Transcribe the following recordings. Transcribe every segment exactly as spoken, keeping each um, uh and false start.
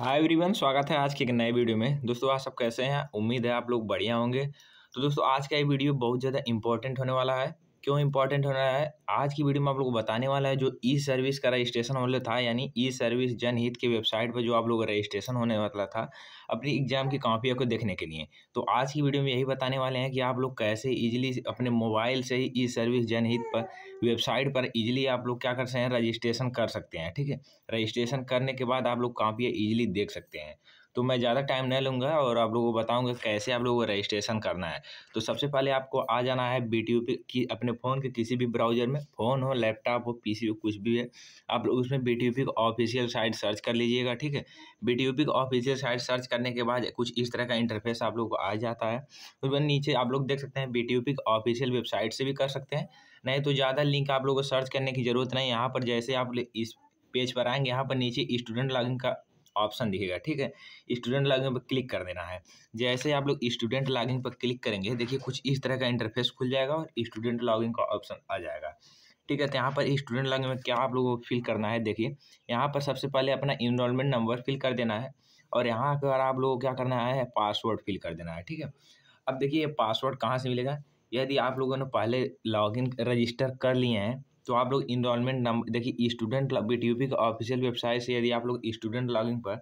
Hi everyone, स्वागत है आज के एक नए वीडियो में। दोस्तों आप सब कैसे हैं? उम्मीद है आप लोग बढ़िया होंगे। तो दोस्तों आज का ये वीडियो बहुत ज़्यादा इंपॉर्टेंट होने वाला है। क्यों इंपॉर्टेंट होने वाला है? आज की वीडियो में आप लोग को बताने वाला है जो ई सर्विस का रजिस्ट्रेशन वाला था, यानी ई सर्विस जनहित के वेबसाइट पर जो आप लोग रजिस्ट्रेशन होने वाला था अपनी एग्जाम की कापियों को देखने के लिए। तो आज की वीडियो में यही बताने वाले हैं कि आप लोग कैसे ईजिली अपने मोबाइल से ही ई सर्विस जनहित पर वेबसाइट पर ईजिली आप लोग क्या कर सकते हैं, रजिस्ट्रेशन कर सकते हैं। ठीक है, रजिस्ट्रेशन करने के बाद आप लोग कापियाँ ईजिली देख सकते हैं। तो मैं ज़्यादा टाइम नहीं लूँगा और आप लोगों को बताऊँगा कैसे आप लोगों को रजिस्ट्रेशन करना है। तो सबसे पहले आपको आ जाना है बीटीयूप की अपने फ़ोन के किसी भी ब्राउज़र में, फ़ोन हो, लैपटॉप हो, पीसी हो, कुछ भी है, आप लोग उसमें बीटीयूप का ऑफिशियल साइट सर्च कर लीजिएगा। ठीक है, बीटीयूप का ऑफिशियल साइट सर्च करने के बाद कुछ इस तरह का इंटरफेस आप लोग को आ जाता है। उसमें नीचे आप लोग देख सकते हैं बीटीयूप का ऑफिशियल वेबसाइट से भी कर सकते हैं, नहीं तो ज़्यादा लिंक आप लोगों को सर्च करने की ज़रूरत नहीं। यहाँ पर जैसे आप इस पेज पर आएँगे, यहाँ पर नीचे स्टूडेंट लॉगिन का ऑप्शन दिखेगा। ठीक है, स्टूडेंट लॉगिन पर क्लिक कर देना है। जैसे आप लोग स्टूडेंट लॉगिन पर क्लिक करेंगे, देखिए कुछ इस तरह का इंटरफेस खुल जाएगा और स्टूडेंट लॉगिन का ऑप्शन आ जाएगा। ठीक है, तो यहाँ पर स्टूडेंट लॉगिन में क्या आप लोगों को फिल करना है, देखिए यहाँ पर सबसे पहले अपना इनरोलमेंट नंबर फिल कर देना है और यहाँ पर आप लोगों को क्या करना है, पासवर्ड फिल कर देना है। ठीक है, अब देखिए ये पासवर्ड कहाँ से मिलेगा। यदि आप लोगों ने पहले लॉगिन रजिस्टर कर लिए हैं तो आप लोग इनरोलमेंट नंबर, देखिए स्टूडेंट बीटीयूपी का ऑफिशियल वेबसाइट से यदि आप लोग स्टूडेंट लॉगिन पर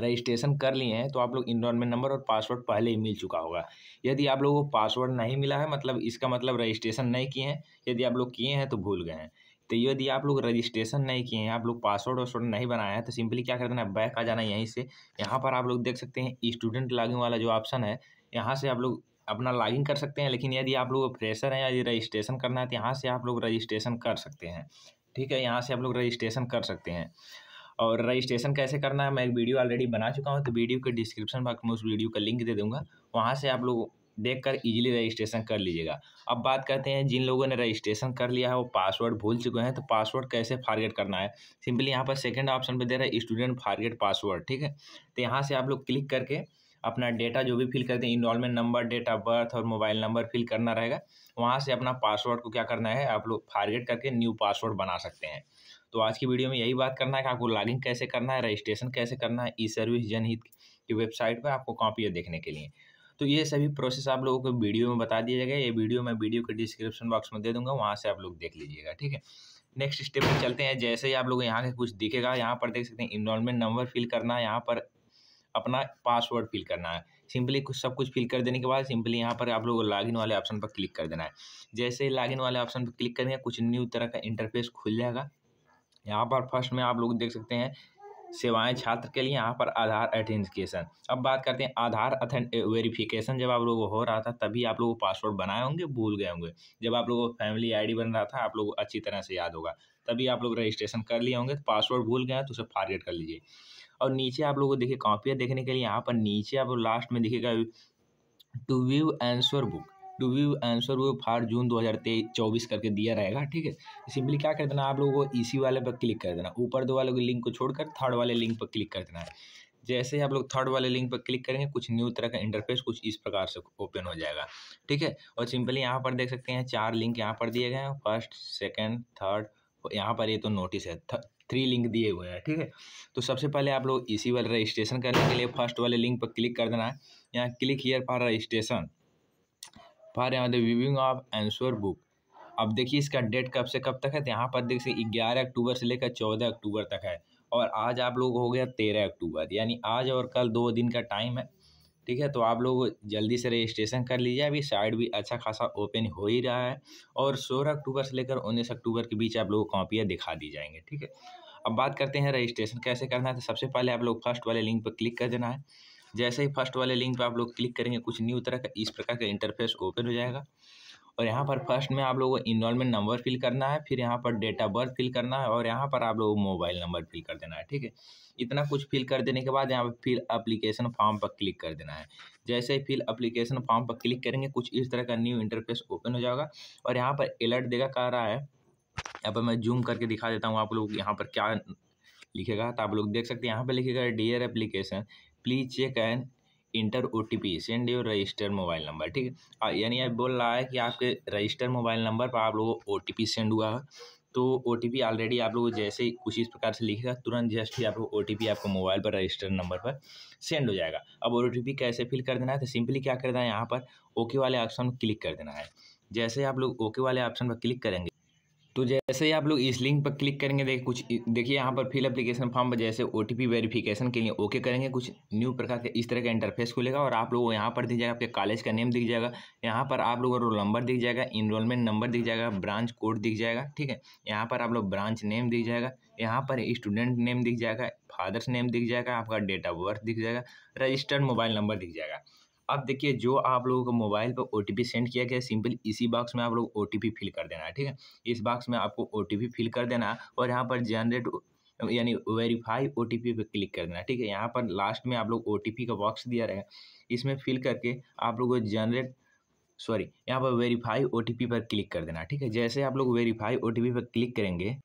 रजिस्ट्रेशन कर लिए हैं तो आप लोग इनरोलमेंट नंबर और पासवर्ड पहले ही मिल चुका होगा। यदि आप लोगों को पासवर्ड नहीं मिला है, मतलब इसका मतलब रजिस्ट्रेशन नहीं किए हैं। यदि आप लोग किए हैं तो भूल गए हैं। तो यदि आप लोग रजिस्ट्रेशन नहीं किए हैं, आप लोग पासवर्ड वासवर्ड नहीं बनाया है, तो सिंपली क्या कर देना है, बैक आ जाना यहीं से। यहाँ पर आप लोग देख सकते हैं स्टूडेंट लॉगिन वाला जो ऑप्शन है, यहाँ से आप लोग अपना लॉगिन कर सकते हैं। लेकिन यदि आप लोग फ्रेशर हैं, यदि रजिस्ट्रेशन करना है तो यहाँ से आप लोग रजिस्ट्रेशन कर सकते हैं। ठीक है, यहाँ से आप लोग रजिस्ट्रेशन कर सकते हैं। और रजिस्ट्रेशन कैसे करना है, मैं एक वीडियो ऑलरेडी बना चुका हूँ, तो वीडियो के डिस्क्रिप्शन बॉक्स में उस वीडियो का लिंक दे दूँगा, वहाँ से आप लोग देख कर ईजिली रजिस्ट्रेशन कर लीजिएगा। अब बात करते हैं जिन लोगों ने रजिस्ट्रेशन कर लिया है वो पासवर्ड भूल चुके हैं, तो पासवर्ड कैसे फॉरगेट करना है। सिंपली यहाँ पर सेकेंड ऑप्शन पर दे रहा है स्टूडेंट फॉरगेट पासवर्ड। ठीक है, तो यहाँ से आप लोग क्लिक करके अपना डेटा जो भी फिल करते हैं, enrolment number, date of birth और मोबाइल नंबर फिल करना रहेगा। वहाँ से अपना पासवर्ड को क्या करना है, आप लोग फॉरगेट करके न्यू पासवर्ड बना सकते हैं। तो आज की वीडियो में यही बात करना है कि आपको लॉगिन कैसे करना है, रजिस्ट्रेशन कैसे करना है ई सर्विस जनहित की वेबसाइट पर आपको कॉपियाँ देखने के लिए। तो ये सभी प्रोसेस आप लोगों को वीडियो में बता दिया जाएगा। ये वीडियो मैं वीडियो के डिस्क्रिप्शन बॉक्स में दे दूँगा, वहाँ से आप लोग देख लीजिएगा। ठीक है, नेक्स्ट स्टेप में चलते हैं। जैसे ही आप लोग यहाँ के कुछ दिखेगा, यहाँ पर देख सकते हैं इनरोलमेंट नंबर फिल करना है, यहाँ पर अपना पासवर्ड फिल करना है। सिंपली कुछ सब कुछ फिल कर देने के बाद सिंपली यहाँ पर आप लोगों को लॉगिन वाले ऑप्शन पर क्लिक कर देना है। जैसे ही लॉगिन वाले ऑप्शन पर क्लिक करेंगे, कुछ न्यू तरह का इंटरफेस खुल जाएगा। यहाँ पर फर्स्ट में आप लोग देख सकते हैं सेवाएं छात्र के लिए, यहाँ पर आधार ऑथेंटिकेशन। अब बात करते हैं आधार वेरिफिकेशन। जब आप लोगों को हो रहा था तभी आप लोगों को पासवर्ड बनाए होंगे, भूल गए होंगे। जब आप लोगों को फैमिली आईडी बन रहा था, आप लोगों को अच्छी तरह से याद होगा, तभी आप लोग रजिस्ट्रेशन कर लिए होंगे। तो पासवर्ड भूल गए तो उसे फॉरगेट कर लीजिए। और नीचे आप लोगों को देखिए कॉपियाँ देखने के लिए, यहाँ पर नीचे आप लास्ट में दिखेगा to view answer book, to view answer book for June दो हज़ार तेईस चौबीस करके दिया रहेगा। ठीक है, सिंपली क्या कर देना, आप लोगों को इसी वाले पर क्लिक कर देना। ऊपर दो वाले लिंक को छोड़कर थर्ड वाले लिंक पर क्लिक कर देना है। जैसे ही आप लोग थर्ड वाले लिंक पर क्लिक करेंगे, कुछ न्यू तरह का इंटरफेस कुछ इस प्रकार से ओपन हो जाएगा। ठीक है, और सिंपली यहाँ पर देख सकते हैं चार लिंक यहाँ पर दिए गए हैं, फर्स्ट, सेकेंड, थर्ड, यहाँ पर ये तो नोटिस है, थ्री लिंक दिए हुए हैं। ठीक है, तो सबसे पहले आप लोग इसी वाले रजिस्ट्रेशन करने के लिए फर्स्ट वाले लिंक पर क्लिक कर देना है। यहाँ click here for registration, for यहाँ रिव्यूइंग ऑफ आंसर बुक। अब देखिए इसका डेट कब से कब तक है, तो यहाँ पर देखिए ग्यारह अक्टूबर से लेकर चौदह अक्टूबर तक है, और आज आप लोग हो गया तेरह अक्टूबर, यानी आज और कल दो दिन का टाइम है। ठीक है, तो आप लोग जल्दी से रजिस्ट्रेशन कर लीजिए। अभी साइट भी अच्छा खासा ओपन हो ही रहा है, और सोलह अक्टूबर से लेकर उन्नीस अक्टूबर के बीच आप लोगों को कॉपियाँ दिखा दी जाएंगे। ठीक है, अब बात करते हैं रजिस्ट्रेशन कैसे करना है। तो सबसे पहले आप लोग फर्स्ट वाले लिंक पर क्लिक कर देना है। जैसे ही फर्स्ट वाले लिंक पर आप लोग क्लिक करेंगे, कुछ न्यू तरह का इस प्रकार का इंटरफेस ओपन हो जाएगा। और यहाँ पर फर्स्ट में आप लोगों को इनरोलमेंट नंबर फिल करना है, फिर यहाँ पर डेट ऑफ बर्थ फिल करना है, और यहाँ पर आप लोगों को मोबाइल नंबर फिल कर देना है। ठीक है, इतना कुछ फिल कर देने के बाद यहाँ पर फिल एप्लीकेशन फॉर्म पर क्लिक कर देना है। जैसे ही फिल एप्लीकेशन फॉर्म पर क्लिक करेंगे, कुछ इस तरह का न्यू इंटरफेस ओपन हो जाएगा। और यहाँ पर अलर्ट देगा, कह रहा है, यहाँ पर मैं जूम करके दिखा देता हूँ आप लोग यहाँ पर क्या लिखेगा। तो आप लोग देख सकते हैं यहाँ पर लिखेगा, dear application please check and enter O T P send your registered mobile number. ठीक है, यानी आप बोल रहा है कि आपके रजिस्टर्ड मोबाइल नंबर पर आप लोगों को ओ टी पी सेंड हुआ है, तो ओ टी पी ऑलरेडी आप लोग जैसे कुछ इस प्रकार से लिखेगा तुरंत जस्ट ही आप लोग ओ टी पी आपको मोबाइल पर रजिस्टर्ड नंबर पर सेंड हो जाएगा। अब ओ टी पी कैसे फिल कर देना है तो सिंपली क्या करना है, यहाँ पर ओके वाले ऑप्शन पर क्लिक कर देना है। जैसे आप लोग ओके वाले ऑप्शन पर क्लिक करेंगे तो जैसे ही आप लोग इस लिंक पर क्लिक करेंगे देखिए कुछ देखिए यहाँ पर फिल एप्लीकेशन फॉर्म पर जैसे ओटीपी वेरिफिकेशन के लिए ओके करेंगे कुछ न्यू प्रकार के इस तरह का इंटरफेस खुलेगा और आप लोग यहाँ पर दिख जाएगा आपके कॉलेज का नेम दिख जाएगा, यहाँ पर आप लोगों को रोल नंबर दिख जाएगा, इनरोलमेंट नंबर दिख जाएगा, ब्रांच कोड दिख जाएगा, ठीक है। यहाँ पर आप लोग ब्रांच नेम दिख जाएगा, यहाँ पर स्टूडेंट नेम दिख जाएगा, फादर्स नेम दिख जाएगा, आपका डेट ऑफ बर्थ दिख जाएगा, रजिस्टर्ड मोबाइल नंबर दिख जाएगा। अब देखिए जो आप लोगों को मोबाइल पर ओटीपी सेंड किया गया सिंपल इसी बॉक्स में आप लोग ओटीपी फिल कर देना है, ठीक है। इस बॉक्स में आपको ओटीपी फिल कर देना और यहाँ पर जनरेट यानी वेरीफाई ओटीपी पे क्लिक कर देना, ठीक है। यहाँ पर लास्ट में आप लोग ओटीपी का बॉक्स दिया रहेगा इसमें फिल करके आप लोग जनरेट सॉरी यहाँ पर वेरीफाई ओटीपी पर क्लिक कर देना, ठीक है। जैसे आप लोग वेरीफाई ओटीपी पर क्लिक करेंगे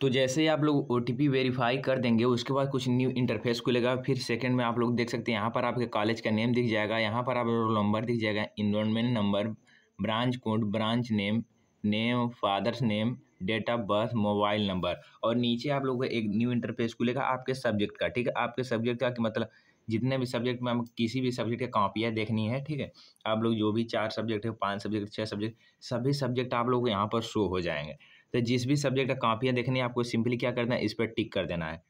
तो जैसे ही आप लोग ओ टी पी वेरीफाई कर देंगे उसके बाद कुछ न्यू इंटरफेस खुलेगा। फिर सेकंड में आप लोग देख सकते हैं यहाँ पर आपके कॉलेज का नेम दिख जाएगा, यहाँ पर आप रोल नंबर दिख जाएगा, enrolment number, branch code, branch name, name, father's name, date of birth, mobile number और नीचे आप लोग एक न्यू इंटरफेस खुलेगा आपके सब्जेक्ट का, ठीक है। आपके सब्जेक्ट का मतलब जितने भी सब्जेक्ट में हम किसी भी सब्जेक्ट की कॉपियाँ देखनी है, ठीक है। आप लोग जो भी चार सब्जेक्ट है, पाँच सब्जेक्ट, छः सब्जेक्ट, सभी सब्जेक्ट आप लोग यहाँ पर शो हो जाएंगे। तो जिस भी सब्जेक्ट का कॉपियाँ देखनी है आपको सिंपली क्या करना है, इस पर टिक कर देना है,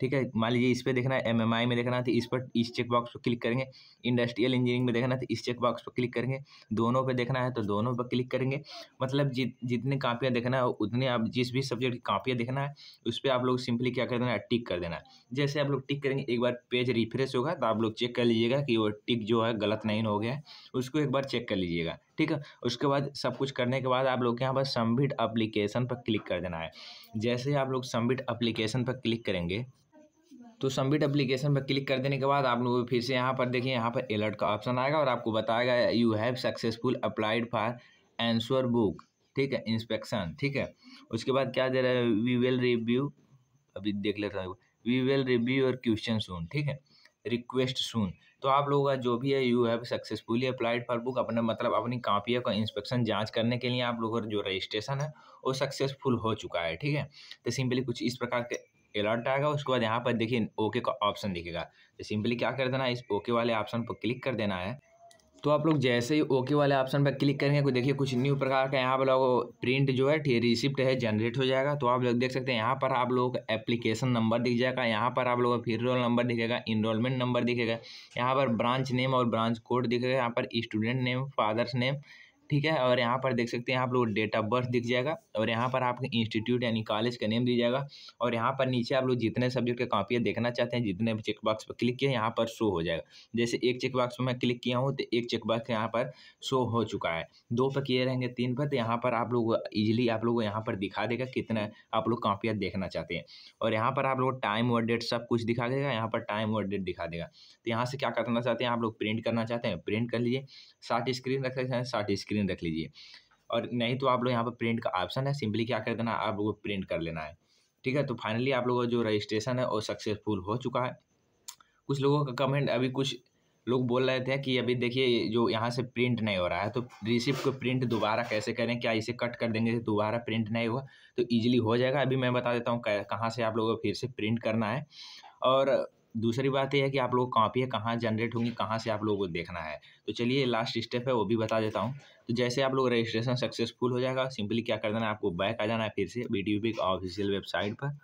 ठीक है। मान लीजिए इस पर देखना है एम एम आई में देखना है तो इस पर इस चेक बॉक्स पर क्लिक करेंगे, इंडस्ट्रियल इंजीनियरिंग में देखना है तो इस चेक बॉक्स पर क्लिक करेंगे, दोनों पे देखना है तो दोनों पर क्लिक करेंगे। मतलब जित जितने कॉपियाँ देखना है उतने आप जिस भी सब्जेक्ट की कॉपियाँ देखना है उस पर आप लोग सिंपली क्या कर देना है, टिक कर देना है। जैसे आप लोग टिक करेंगे एक बार पेज रिफ्रेश होगा तो आप लोग चेक कर लीजिएगा कि वो टिक जो है गलत नहीं हो गया है, उसको एक बार चेक कर लीजिएगा, ठीक है। उसके बाद सब कुछ करने के बाद आप लोग यहाँ पर सबमिट एप्लीकेशन पर क्लिक कर देना है। जैसे आप लोग सबमिट एप्लीकेशन पर क्लिक करेंगे तो सबमिट एप्लीकेशन पर क्लिक कर देने के बाद आप लोग फिर से यहाँ पर देखिए यहाँ पर अलर्ट का ऑप्शन आएगा और आपको बताएगा you have successful applied for answer book, ठीक है, इंस्पेक्शन, ठीक है। उसके बाद क्या दे रहा है, वी विल रिव्यू, अभी देख लेता हूँ, we will review your question soon, ठीक है, रिक्वेस्ट सून। तो आप लोगों का जो भी है you have successfully applied for book अपने मतलब अपनी कापियों का इंस्पेक्शन जांच करने के लिए आप लोगों का जो रजिस्ट्रेशन है वो सक्सेसफुल हो चुका है, ठीक है। तो सिंपली कुछ इस प्रकार के अलर्ट आएगा। उसके बाद यहाँ पर देखिए ओके का ऑप्शन दिखेगा तो सिंपली क्या कर देना है, इस ओके वाले ऑप्शन पर क्लिक कर देना है। तो आप लोग जैसे ही ओके वाले ऑप्शन पर क्लिक करेंगे तो देखिए कुछ न्यू प्रकार का यहाँ पर लोग प्रिंट जो है रिसिप्ट है जनरेट हो जाएगा। तो आप लोग देख सकते हैं यहाँ पर आप लोगों का एप्लीकेशन नंबर दिख जाएगा, यहाँ पर आप लोगों का फिर रोल नंबर दिखेगा, इनरोलमेंट नंबर दिखेगा, यहाँ पर ब्रांच नेम और ब्रांच कोड दिखेगा, यहाँ पर स्टूडेंट नेम, फादर्स नेम, ठीक है। और यहाँ पर देख सकते हैं आप लोग डेट ऑफ बर्थ दिख जाएगा और यहाँ पर आपके इंस्टीट्यूट यानी कॉलेज का नेम दिख जाएगा और यहाँ पर नीचे आप लोग जितने सब्जेक्ट के कॉपियाँ देखना चाहते हैं जितने भी चेकबॉक्स पर क्लिक किए यहाँ पर शो हो जाएगा। जैसे एक चेकबॉक्स पर मैं क्लिक किया हूँ तो एक चेकबॉक्स यहाँ पर शो हो चुका है, दो पर किए रहेंगे, तीन पर, तो यहाँ पर आप लोग ईजिली आप लोग यहाँ पर दिखा देगा कितना आप लोग कॉपियाँ देखना चाहते हैं। और यहाँ पर आप लोग टाइम और डेट सब कुछ दिखा देगा, यहाँ पर टाइम और डेट दिखा देगा। तो यहाँ से क्या करना चाहते हैं आप लोग, प्रिंट करना चाहते हैं प्रिंट कर लीजिए, साठ स्क्रीन रख सकते हैं साठ स्क्रीन रख लीजिए और नहीं तो आप लोग यहाँ पर प्रिंट का ऑप्शन है सिंपली क्या कर देना आप लोगों को प्रिंट कर लेना है, ठीक है। तो फाइनली आप लोगों का जो रजिस्ट्रेशन है वो सक्सेसफुल हो चुका है। कुछ लोगों का कमेंट अभी कुछ लोग बोल रहे थे कि अभी देखिए जो यहाँ से प्रिंट नहीं हो रहा है तो रिसिप्ट को प्रिंट दोबारा कैसे करें, क्या इसे कट कर देंगे दोबारा प्रिंट नहीं होगा, तो ईजिली हो जाएगा। अभी मैं बता देता हूँ कहाँ से आप लोगों को फिर से प्रिंट करना है। और दूसरी बात यह है कि आप लोग कॉपियाँ कहाँ जनरेट होंगी, कहाँ से आप लोगों को देखना है, तो चलिए लास्ट स्टेप है वो भी बता देता हूँ। तो जैसे आप लोग रजिस्ट्रेशन सक्सेसफुल हो जाएगा सिंपली क्या कर देना है आपको बैक आ जाना है फिर से बीटीयूपी की ऑफिशियल वेबसाइट पर।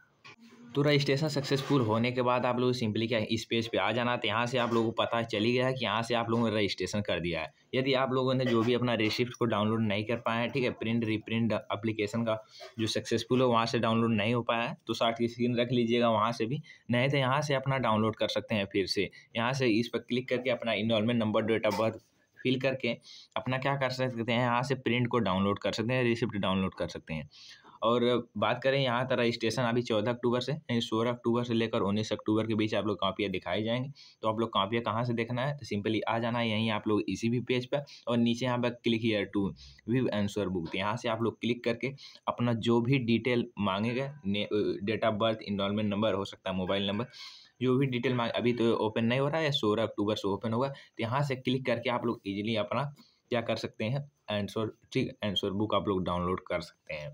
तो रजिस्ट्रेशन सक्सेसफुल होने के बाद आप लोग सिंपली क्या इस पेज पे आ जाना। तो यहाँ से आप लोगों को पता चली गया है कि यहाँ से आप लोगों ने रजिस्ट्रेशन कर दिया है। यदि आप लोगों ने जो भी अपना रिसिप्ट को डाउनलोड नहीं कर पाया है, ठीक है, प्रिंट रीप्रिंट एप्लीकेशन का जो सक्सेसफुल हो वहाँ से डाउनलोड नहीं हो पाया है तो साठ की स्क्रीन रख लीजिएगा वहाँ से भी, नहीं तो यहाँ से अपना डाउनलोड कर सकते हैं फिर से। यहाँ से इस पर क्लिक करके अपना enrolment number, date of birth fill करके अपना क्या कर सकते हैं, यहाँ से प्रिंट को डाउनलोड कर सकते हैं, रिसिप्ट डाउनलोड कर सकते हैं। और बात करें यहाँ का रजिस्ट्रेशन अभी चौदह अक्टूबर से यानी सोलह अक्टूबर से लेकर उन्नीस अक्टूबर के बीच आप लोग कापियाँ दिखाई जाएंगी। तो आप लोग कापियाँ कहाँ से देखना है तो सिंपली आ जाना है यहीं आप लोग इसी भी पेज पर और नीचे यहाँ पर click here to view answer book, यहाँ से आप लोग क्लिक करके अपना जो भी डिटेल मांगेगा, date of birth, enrolment number, हो सकता है मोबाइल नंबर, जो भी डिटेल मांगे, अभी तो ओपन नहीं हो रहा है, सोलह अक्टूबर से ओपन होगा। तो यहाँ से क्लिक करके आप लोग ईजिली अपना क्या कर सकते हैं आंसर, ठीक, आंसर बुक आप लोग डाउनलोड कर सकते हैं।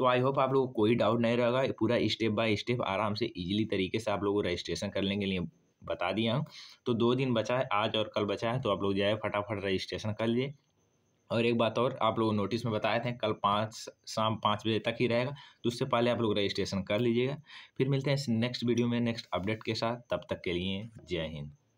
तो आई होप आप लोगों को कोई डाउट नहीं रहेगा, पूरा स्टेप बाय स्टेप आराम से इजीली तरीके से आप लोगों को रजिस्ट्रेशन करने के लिए बता दिया हूँ। तो दो दिन बचा है, आज और कल बचा है, तो आप लोग जाए फटाफट रजिस्ट्रेशन कर लीजिए। और एक बात और आप लोगों नोटिस में बताए थे, कल पाँच शाम पाँच बजे तक ही रहेगा, तो उससे पहले आप लोग रजिस्ट्रेशन कर लीजिएगा। फिर मिलते हैं इस नेक्स्ट वीडियो में नेक्स्ट अपडेट के साथ, तब तक के लिए जय हिंद।